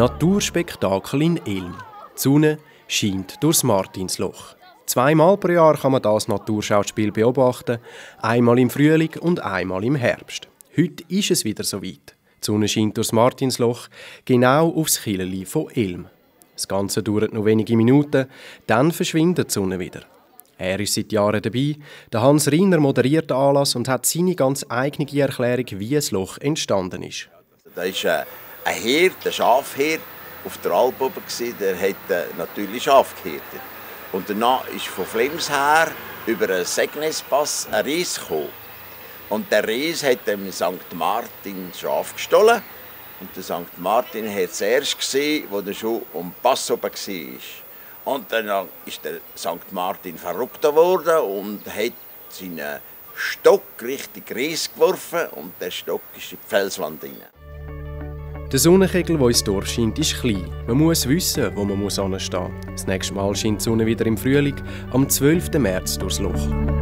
Naturspektakel in Elm. Die Sonne scheint durchs Martinsloch. Zweimal pro Jahr kann man das Naturschauspiel beobachten, einmal im Frühling und einmal im Herbst. Heute ist es wieder soweit. Die Sonne scheint durchs Martinsloch, genau aufs Kielchen von Elm. Das Ganze dauert nur wenige Minuten, dann verschwindet die Sonne wieder. Er ist seit Jahren dabei. Der Hans Rainer moderiert den Anlass und hat seine ganz eigene Erklärung, wie das Loch entstanden ist. Da war ein Herd, ein Schafherd, auf der Alp oben. Der hat natürlich Schafe gehirtet. Und danach ist von Flims her über den Segnespass ein Ries gekommen. Und der Ries hat dem St. Martin Schaf gestohlen. Und der St. Martin hat es erst gesehen, als er schon am Pass oben war. Und dann ist der St. Martin verrückt worden und hat seinen Stock richtig Ries geworfen und der Stock ist in die Felswand hinein. Der Sonnenkegel, der ins Dorf scheint, ist klein. Man muss wissen, wo man hinstehen muss. Das nächste Mal scheint die Sonne wieder im Frühling, am 12. März durchs Loch.